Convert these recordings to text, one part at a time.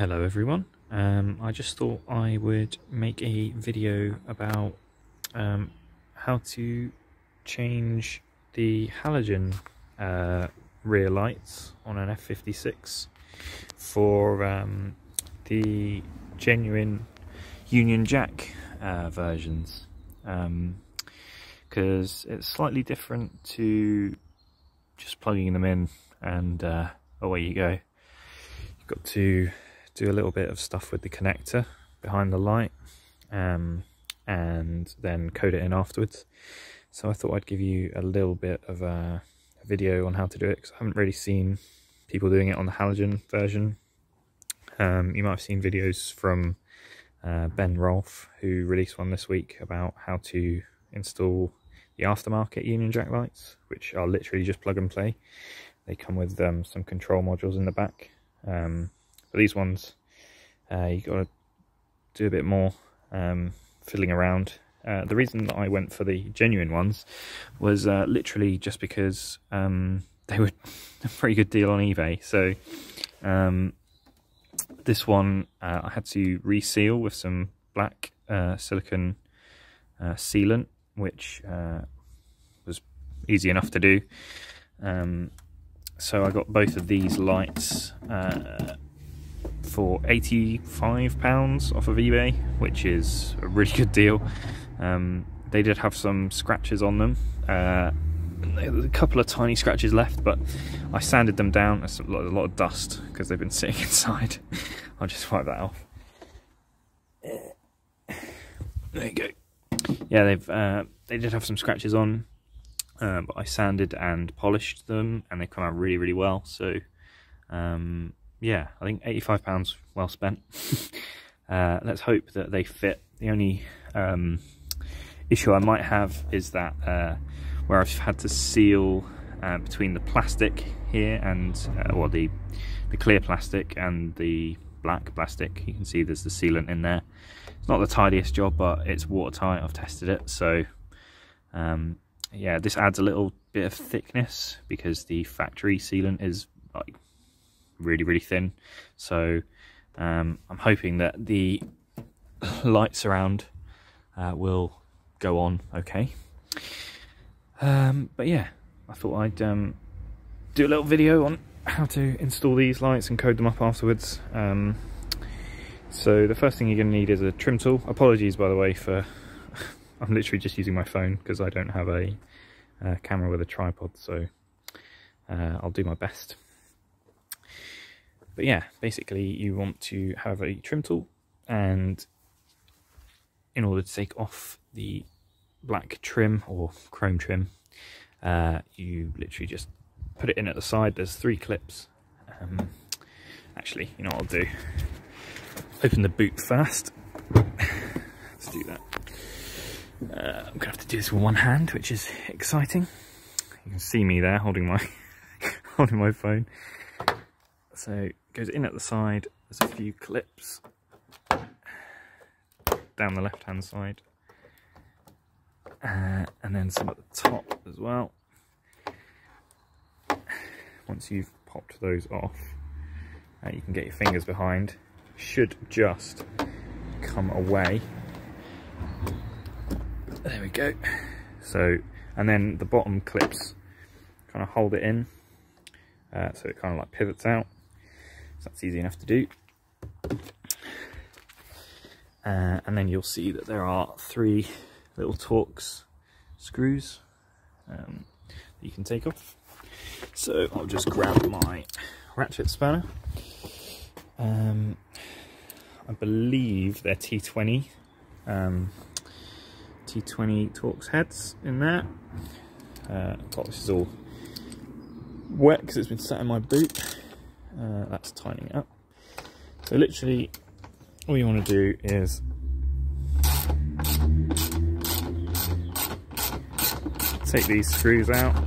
Hello everyone, I just thought I would make a video about how to change the halogen rear lights on an F56 for the genuine Union Jack versions, because it's slightly different to just plugging them in and away you go. You've got to do a little bit of stuff with the connector behind the light and then code it in afterwards. So I thought I'd give you a little bit of a video on how to do it, because I haven't really seen people doing it on the halogen version. You might have seen videos from Ben Rolfe, who released one this week about how to install the aftermarket Union Jack lights, which are literally just plug and play. They come with some control modules in the back. But these ones, you got to do a bit more fiddling around. The reason that I went for the genuine ones was literally just because they were a pretty good deal on eBay. So this one I had to reseal with some black silicone sealant, which was easy enough to do. So I got both of these lights for £85 off of eBay, which is a really good deal. They did have some scratches on them, a couple of tiny scratches left, but I sanded them down. There's a lot of dust because they've been sitting inside. I'll just wipe that off. There you go. Yeah, they did have some scratches on, but I sanded and polished them and they come out really, really well. So yeah, I think £85 well spent. Let's hope that they fit. The only issue I might have is that where I've had to seal between the plastic here and well, the clear plastic and the black plastic, you can see there's the sealant in there. It's not the tidiest job, but it's watertight. I've tested it. So yeah, this adds a little bit of thickness because the factory sealant is like really, really thin. So I'm hoping that the light surround will go on okay. But yeah, I thought I'd do a little video on how to install these lights and code them up afterwards. So the first thing you're going to need is a trim tool. Apologies, by the way, for I'm literally just using my phone because I don't have a camera with a tripod, so I'll do my best. But yeah, basically you want to have a trim tool, and in order to take off the black trim or chrome trim, you literally just put it in at the side. There's three clips. Actually, you know what I'll do? Open the boot first. Let's do that. I'm gonna have to do this with one hand, which is exciting. You can see me there holding my holding my phone. So it goes in at the side, there's a few clips down the left hand side, and then some at the top as well. Once you've popped those off, you can get your fingers behind, should just come away. There we go. So, and then the bottom clips kind of hold it in, so it kind of like pivots out. So that's easy enough to do. And then you'll see that there are three little Torx screws that you can take off. So I'll just grab my ratchet spanner. I believe they're T20. T20 Torx heads in there. This is all wet because it's been sat in my boot. That's tightening it up. So literally all you want to do is take these screws out,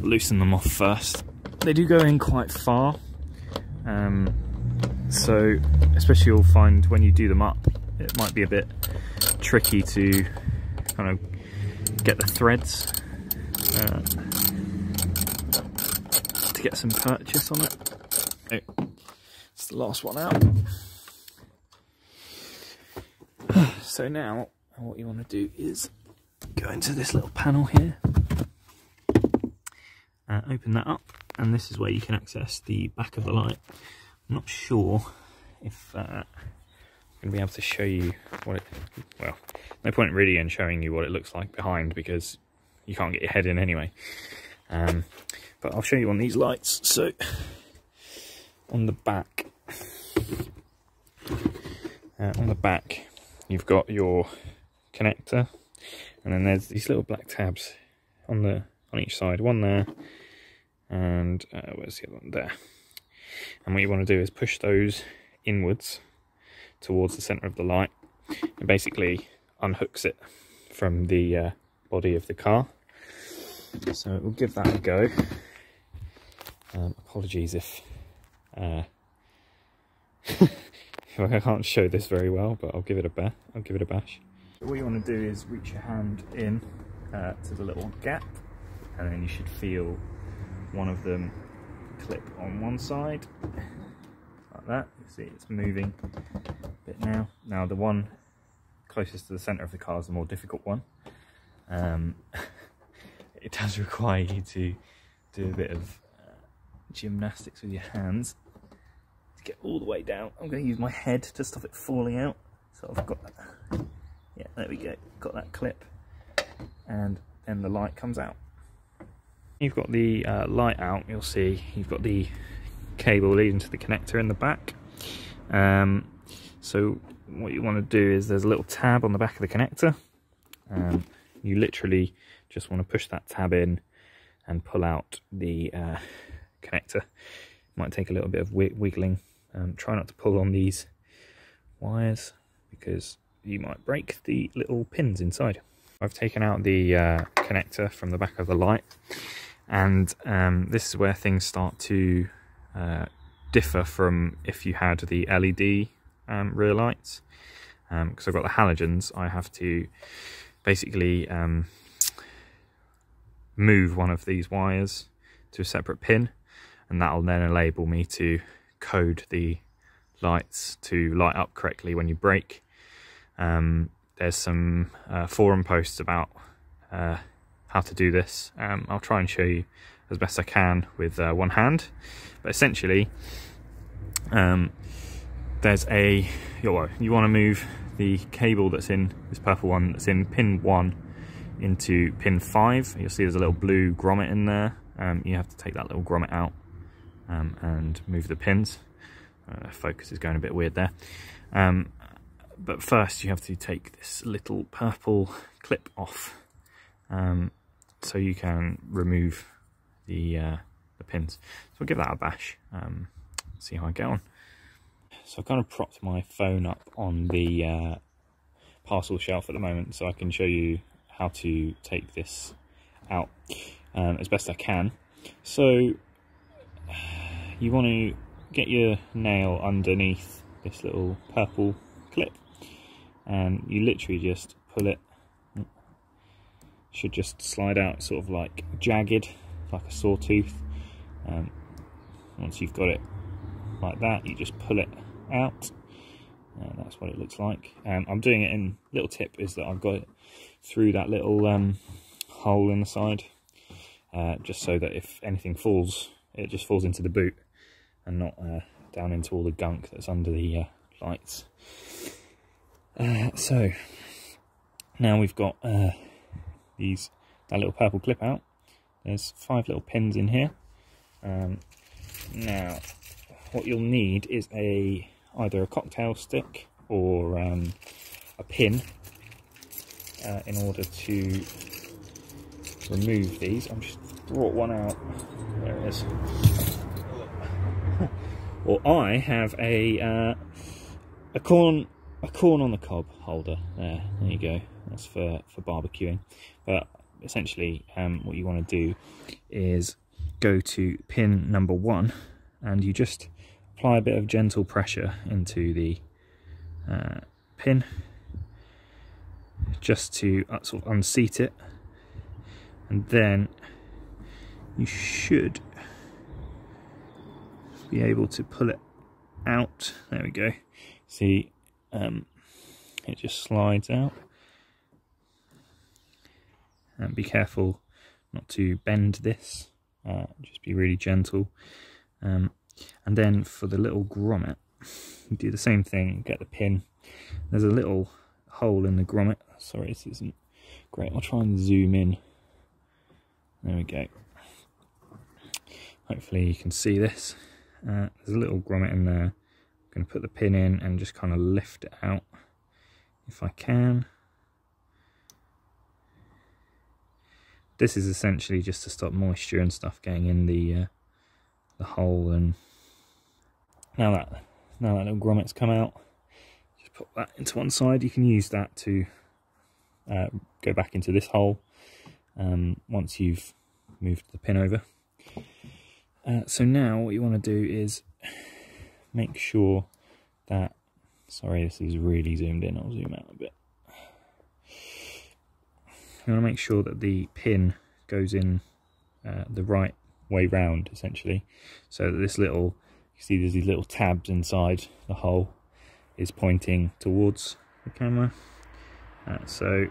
loosen them off first. They do go in quite far, so especially you'll find when you do them up, it might be a bit tricky to kind of get the threads to get some purchase on it. Oh, the last one out. So now what you want to do is go into this little panel here, open that up, and this is where you can access the back of the light. I'm not sure if I'm going to be able to show you what it, well, no point really in showing you what it looks like behind because you can't get your head in anyway. But I'll show you on these lights. So on the back, you've got your connector, and then there's these little black tabs on the each side, one there and where's the other one, there. And what you want to do is push those inwards towards the center of the light. It basically unhooks it from the body of the car, so we'll give that a go. Apologies if I can't show this very well, but I'll give it a bash. What you want to do is reach your hand in to the little gap, and then you should feel one of them clip on one side like that. You can see it's moving a bit now. Now the one closest to the center of the car is the more difficult one. It does require you to do a bit of gymnastics with your hands to get all the way down. I'm going to use my head to stop it falling out, so I've got that. Yeah, there we go, got that clip, and then the light comes out. You've got the light out. You'll see you've got the cable leading to the connector in the back. So what you want to do is there's a little tab on the back of the connector. You literally just want to push that tab in and pull out the connector. It might take a little bit of wiggling. Try not to pull on these wires because you might break the little pins inside. I've taken out the connector from the back of the light, and this is where things start to differ from if you had the LED rear lights. Because I've got the halogens, I have to basically move one of these wires to a separate pin, and that'll then enable me to code the lights to light up correctly when you brake. There's some forum posts about how to do this. I'll try and show you as best I can with one hand, but essentially there's a, you want to move the cable that's in this purple one that's in pin 1 into pin 5. You'll see there's a little blue grommet in there. You have to take that little grommet out and move the pins. Focus is going a bit weird there. But first you have to take this little purple clip off, so you can remove the pins. So we'll give that a bash, see how I get on. So I've kind of propped my phone up on the parcel shelf at the moment so I can show you how to take this out as best I can. So you want to get your nail underneath this little purple clip, and you literally just pull it. It should just slide out sort of like jagged, like a sawtooth. Once you've got it like that, you just pull it out, and that's what it looks like. I'm doing it in, little tip is that I've got it through that little hole in the side, just so that if anything falls, it just falls into the boot and not down into all the gunk that's under the lights. So now we've got that little purple clip out. There's 5 little pins in here. Now what you'll need is either a cocktail stick or a pin in order to remove these. I've just brought one out. There it is. Or I have a corn on the cob holder. There you go. That's for barbecuing. But essentially, what you want to do is go to pin number 1, and you just apply a bit of gentle pressure into the pin just to sort of unseat it, and then you should be able to pull it out. There we go. See, it just slides out. And be careful not to bend this. Just be really gentle. And then for the little grommet, you do the same thing. Get the pin. There's a little hole in the grommet. Sorry, this isn't great. I'll try and zoom in. There we go. Hopefully you can see this. There's a little grommet in there. I'm going to put the pin in and just kind of lift it out if I can. This is essentially just to stop moisture and stuff going in the hole. And now that little grommet's come out, just put that into one side. You can use that to go back into this hole once you've moved the pin over. So now what you want to do is make sure that, sorry, this is really zoomed in, I'll zoom out a bit. You want to make sure that the pin goes in the right way round, essentially, so that this little, you see there's these little tabs inside the hole, is pointing towards the camera. So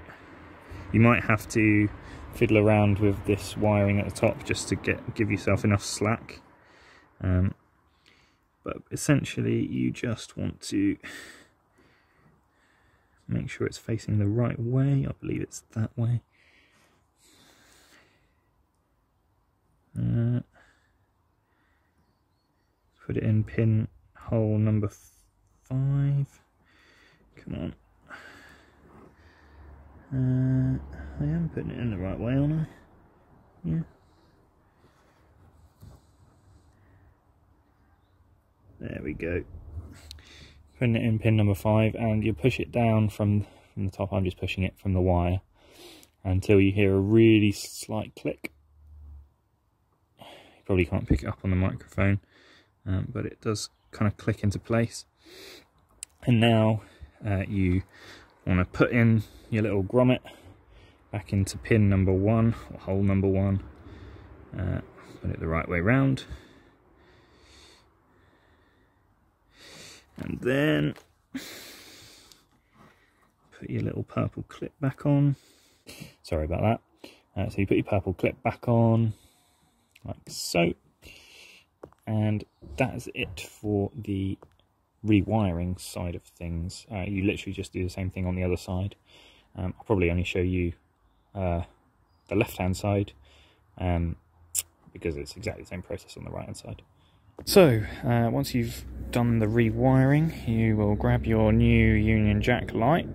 you might have to fiddle around with this wiring at the top just to give yourself enough slack, but essentially you just want to make sure it's facing the right way. I believe it's that way. Put it in pin hole number 5. Come on. I am putting it in the right way, aren't I? Yeah. There we go. Putting it in pin number 5, and you push it down from the top. I'm just pushing it from the wire until you hear a really slight click. You probably can't pick it up on the microphone, but it does kind of click into place. And now you want to put in your little grommet back into pin number 1 or hole number 1. Put it the right way round. And then put your little purple clip back on. Sorry about that. So you put your purple clip back on, like so. And that is it for the rewiring side of things. You literally just do the same thing on the other side. I'll probably only show you the left-hand side because it's exactly the same process on the right-hand side. So, once you've done the rewiring, you will grab your new Union Jack light,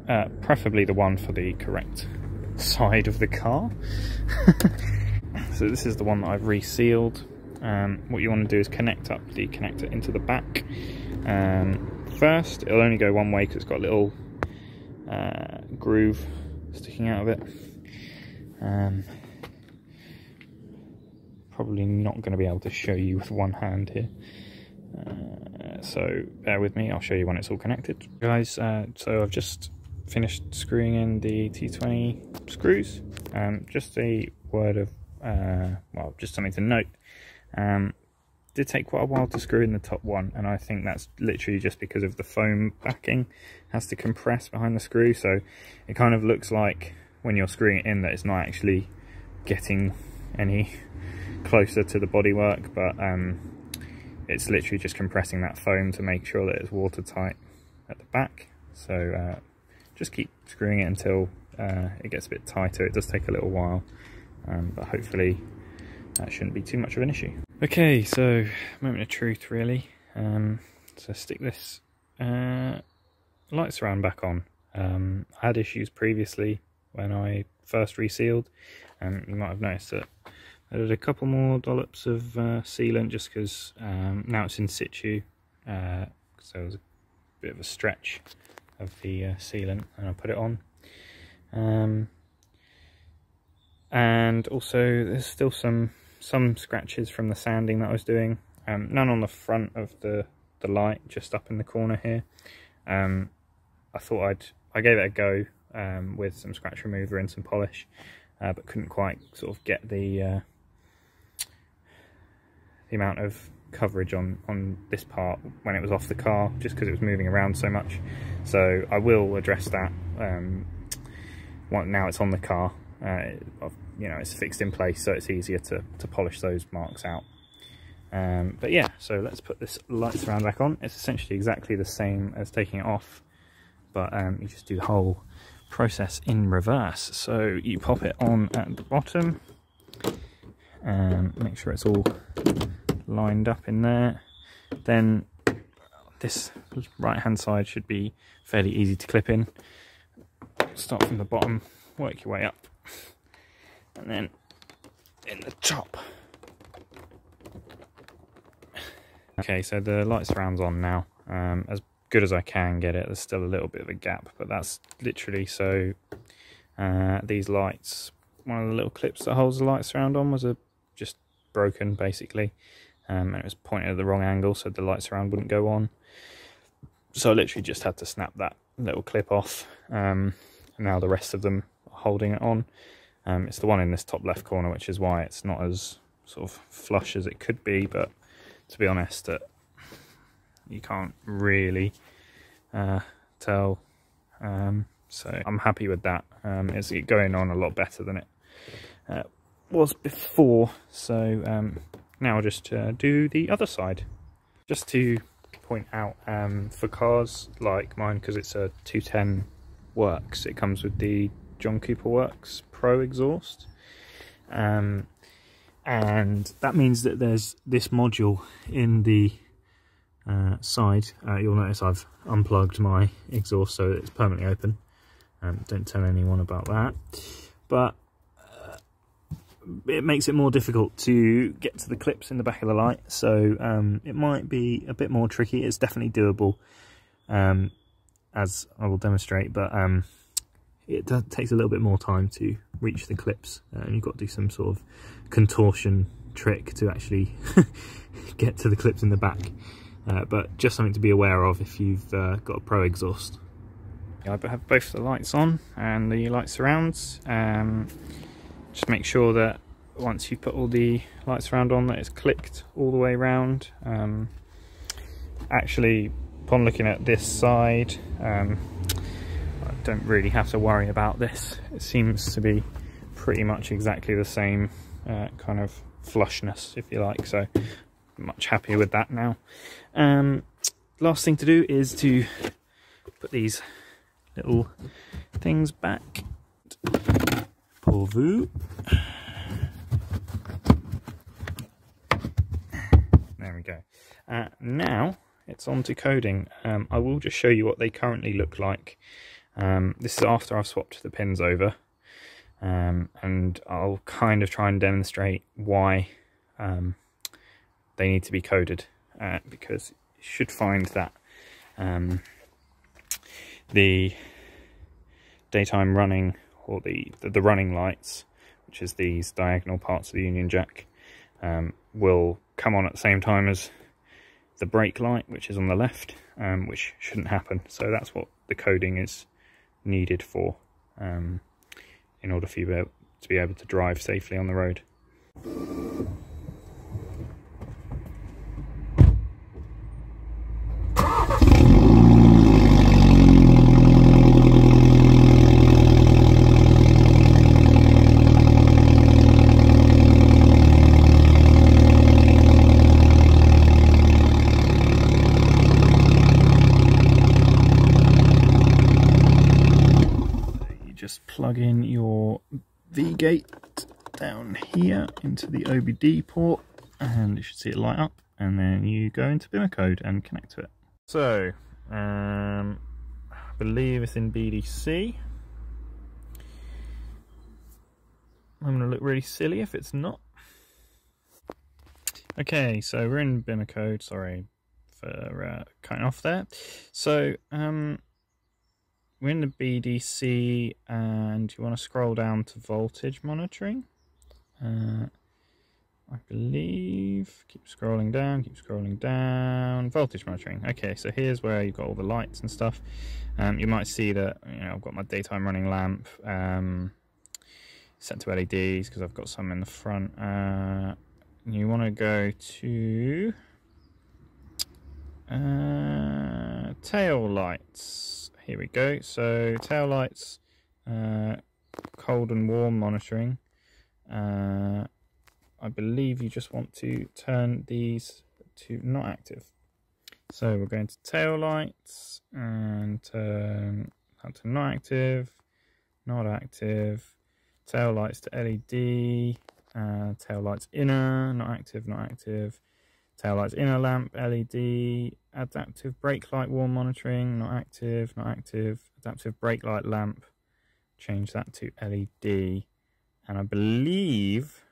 preferably the one for the correct side of the car. So this is the one that I've resealed. What you want to do is connect up the connector into the back. First, it'll only go one way because it's got a little groove sticking out of it. Probably not going to be able to show you with one hand here, so bear with me, I'll show you when it's all connected. Guys, so I've just finished screwing in the T20 screws. Just a word of, well, just something to note. Did take quite a while to screw in the top one, and I think that's literally just because of the foam backing has to compress behind the screw, so it kind of looks like when you're screwing it in that it's not actually getting any closer to the bodywork, but it's literally just compressing that foam to make sure that it's watertight at the back. So just keep screwing it until it gets a bit tighter. It does take a little while, but hopefully that shouldn't be too much of an issue. Okay, so moment of truth really. So stick this light surround back on. I had issues previously when I first resealed, and you might have noticed that I did a couple more dollops of sealant just because now it's in situ, because there was a bit of a stretch of the sealant, and I put it on. And also there's still some scratches from the sanding that I was doing. None on the front of the light, just up in the corner here. I gave it a go with some scratch remover and some polish, but couldn't quite sort of get the amount of coverage on this part when it was off the car, just because it was moving around so much. So I will address that now it's on the car. You know, it's fixed in place, so it's easier to polish those marks out. But yeah, so let's put this light surround back on. It's essentially exactly the same as taking it off, but you just do the whole process in reverse. So you pop it on at the bottom, make sure it's all lined up in there. Then this right hand side should be fairly easy to clip in. Start from the bottom, work your way up, and then in the top. Okay, so the light surround's on now. As good as I can get it, there's still a little bit of a gap, but that's literally so these lights, one of the little clips that holds the light surround on was just broken basically, and it was pointed at the wrong angle, so the light surround wouldn't go on. So I literally just had to snap that little clip off. Now the rest of them are holding it on. It's the one in this top left corner, which is why it's not as sort of flush as it could be, but to be honest, you can't really tell. So I'm happy with that. It's going on a lot better than it was before. So now I'll just do the other side. Just to point out, for cars like mine, because it's a 210 Works, it comes with the John Cooper Works Pro exhaust. And that means that there's this module in the side. You'll notice I've unplugged my exhaust so that it's permanently open. Don't tell anyone about that. But it makes it more difficult to get to the clips in the back of the light, so it might be a bit more tricky. It's definitely doable, as I will demonstrate, but it takes a little bit more time to reach the clips, and you've got to do some sort of contortion trick to actually get to the clips in the back. But just something to be aware of if you've got a Pro exhaust. Yeah, I have both the lights on and the light surrounds. Just make sure that once you put all the light surround on, that it's clicked all the way around. Actually, upon looking at this side, I don't really have to worry about this. It seems to be pretty much exactly the same kind of flushness, if you like, so I'm much happier with that now. Last thing to do is to put these little things back. Pour vous. There we go. Now it's on to coding. I will just show you what they currently look like. This is after I've swapped the pins over, and I'll kind of try and demonstrate why they need to be coded, because you should find that the daytime running, or the running lights, which is these diagonal parts of the Union Jack, will come on at the same time as the brake light, which is on the left, which shouldn't happen. So that's what the coding is needed for, in order for you to be able to drive safely on the road. Plug in your V-gate down here into the OBD port, and you should see it light up, and then you go into BimmerCode and connect to it. So, I believe it's in BDC. I'm going to look really silly if it's not. Okay, so we're in BimmerCode, sorry for cutting off there. So, we're in the BDC, and you want to scroll down to voltage monitoring. I believe, keep scrolling down, voltage monitoring. Okay, so here's where you've got all the lights and stuff. You might see that, you know, I've got my daytime running lamp set to LEDs because I've got some in the front. You want to go to Tail lights. Here we go. So tail lights, cold and warm monitoring. I believe you just want to turn these to not active. So we're going to tail lights and turn that to not active, not active, tail lights to LED, tail lights inner, not active, not active, tail lights inner lamp, LED, adaptive brake light warm monitoring, not active, not active, adaptive brake light lamp, change that to LED. And I believe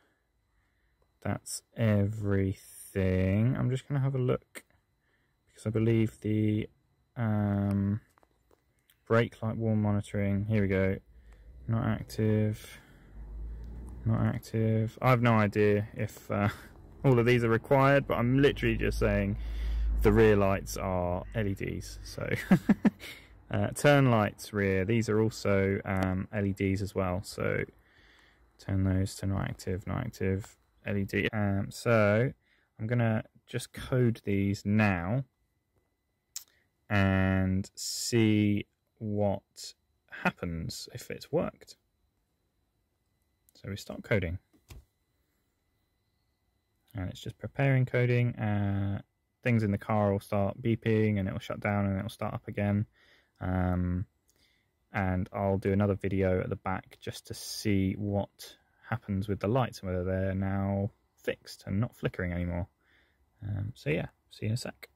that's everything. I'm just going to have a look because I believe the brake light warm monitoring, here we go, not active, not active. I have no idea if all of these are required, but I'm literally just saying the rear lights are LEDs. So turn lights rear, these are also LEDs as well, so turn those to not active, not active, LED. So I'm gonna just code these now and see what happens if it's worked. So we start coding and it's just preparing coding. Things in the car will start beeping and it will shut down and it will start up again. And I'll do another video at the back just to see what happens with the lights and whether they're now fixed and not flickering anymore. So yeah, see you in a sec.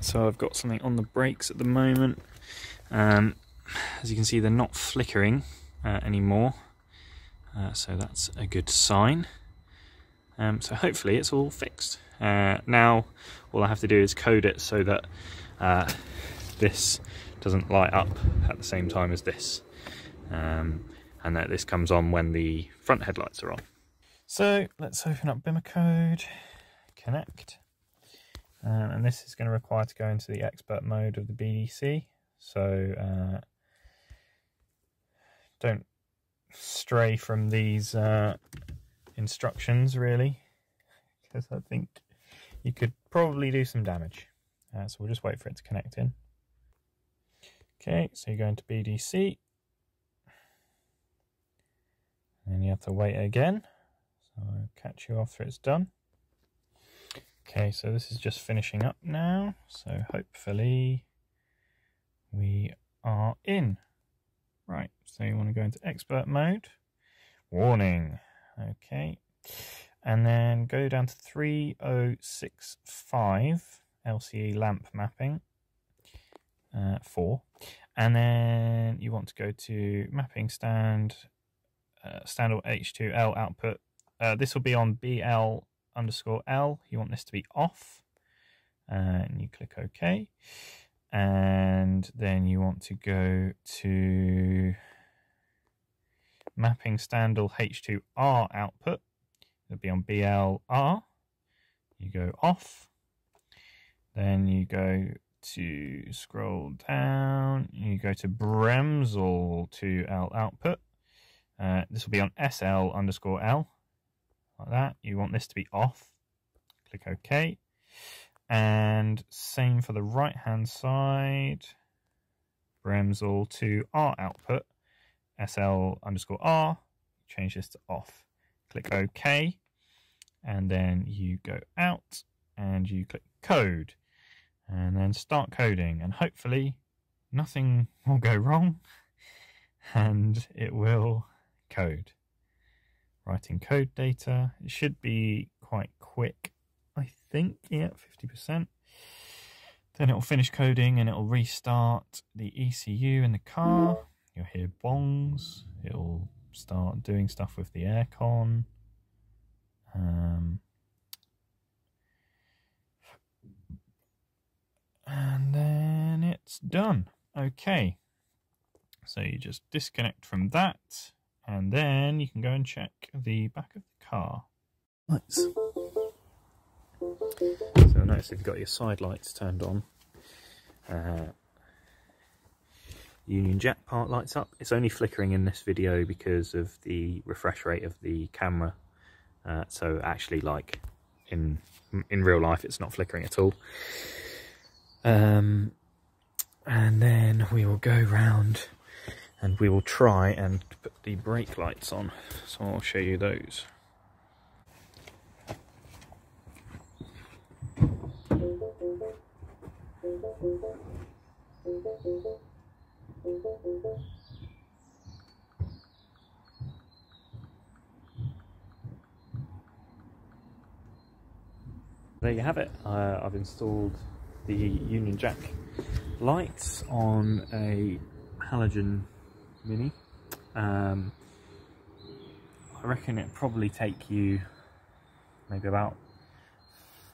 So I've got something on the brakes at the moment. As you can see, they're not flickering anymore, so that's a good sign. So hopefully it's all fixed. Now all I have to do is code it so that this doesn't light up at the same time as this, and that this comes on when the front headlights are on. So let's open up BimmerCode, connect. And this is going to require to go into the expert mode of the BDC, so don't stray from these instructions really, because I think you could probably do some damage. So we'll just wait for it to connect in. Okay, so you go into BDC and you have to wait again, so I'll catch you after it's done. Okay, so this is just finishing up now, so hopefully we are in. Right, so you want to go into expert mode, warning, okay, and then go down to 3065 LCE lamp mapping, 4, and then you want to go to mapping stand, standard H2L output. This will be on BL_L. You want this to be off and you click OK, and then you want to go to mapping standard H2R output. It'll be on BLR. You go off, then you go to scroll down, you go to Bremsel 2L output. This will be on SL_L. Like that, you want this to be off, click OK, and same for the right hand side, Bremsel to R output, SL_R, change this to off, click OK, and then you go out and you click code and then start coding, and hopefully nothing will go wrong and it will code. Writing code data, it should be quite quick, I think. Yeah, 50%. Then it'll finish coding and it'll restart the ECU in the car. You'll hear bongs. It'll start doing stuff with the aircon. And then it's done. Okay. So you just disconnect from that And then you can go and check the back of the car. Nice. So notice if you've got your side lights turned on, Union Jack part lights up. It's only flickering in this video because of the refresh rate of the camera. So actually, like in real life, it's not flickering at all. And then we will go round and we will try and put the brake lights on. So I'll show you those. There you have it. I've installed the Union Jack lights on a halogen Mini. I reckon it'd probably take you maybe about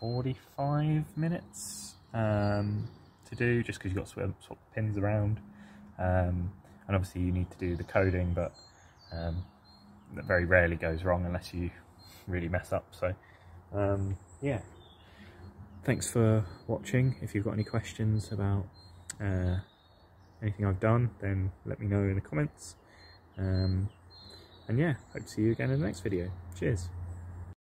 45 minutes to do, just because you've got sort of pins around, and obviously you need to do the coding, but that very rarely goes wrong unless you really mess up. So yeah, thanks for watching. If you've got any questions about anything I've done, then let me know in the comments, and yeah, hope to see you again in the next video. Cheers.